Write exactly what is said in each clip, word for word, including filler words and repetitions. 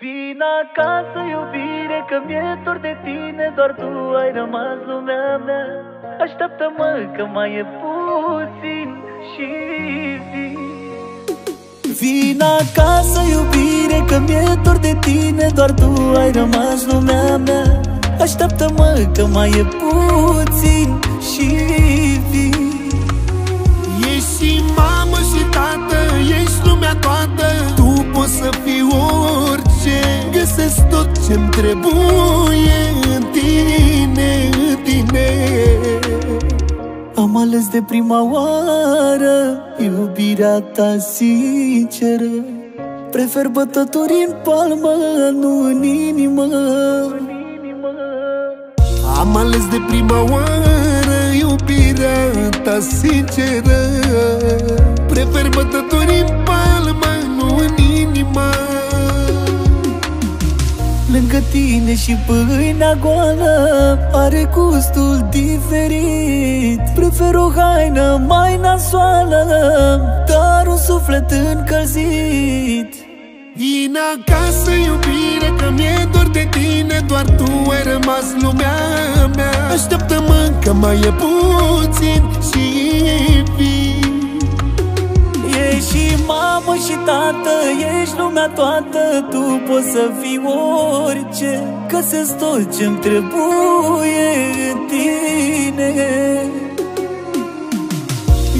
Vin acasă, iubire, că mi-e dor de tine. Doar tu ai rămas lumea mea. Așteaptă-mă că mai e puțin și vin. Vin acasă, iubire, că mi-e dor de tine. Doar tu ai rămas lumea mea. Așteaptă-mă că mai e puțin și vin. Ești și mamă și tată, ești lumea toată. Tu poți să fii orice. Găsesc tot ce-mi trebuie în tine, în tine. Am ales de prima oară iubirea ta sinceră. Prefer bătături în palmă, nu în inimă. Am ales de prima oară iubirea ta sinceră. Prefer bătături în palmă, nu în inimă. Lângă tine și pâinea goală are gustul diferit. Prefer o haină mai nasoală, dar un suflet încălzit. Vin acasă, iubire, că mi-e dor de tine. Doar tu ai rămas lumea mea. Așteaptă-mă că mai e puțin și vin. Ești și mamă și tată, ești lumea toată. Tu poți să fii orice, găsesc tot ce-mi trebuie în tine.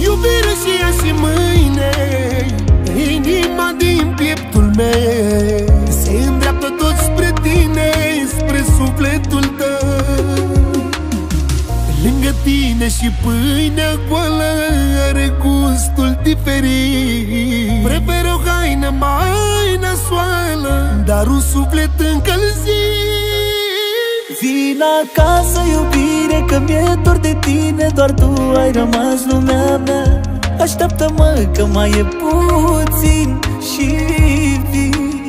Iubire și ea și mâine, inima din pieptul meu se îndreaptă tot spre tine, spre sufletul tău. Lângă tine și pâinea goală are gustul diferit. Prefer o haină mai nasoală, dar un suflet încălzit. Vin acasă, iubire, că mi-e dor de tine. Doar tu ai rămas lumea mea. Așteaptă-mă că mai e puțin și vin.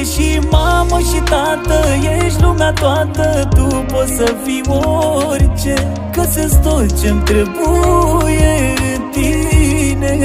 Ești și mamă și tată, ești lumea toată. Tu poți să fii orice, găsesc tot ce-mi trebuie în tine.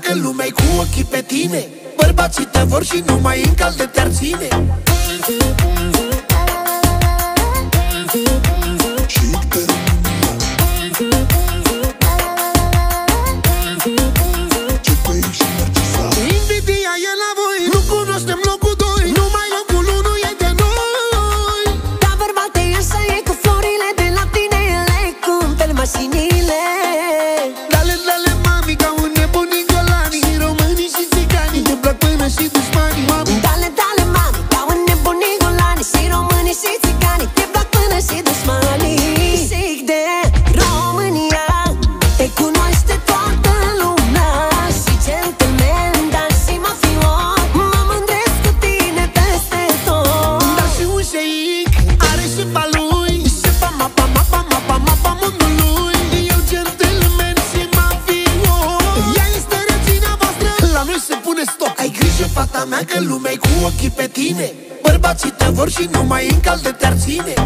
Că lumea-i cu ochii pe tine, bărbații te vor și nu mai încalde te-ar ține.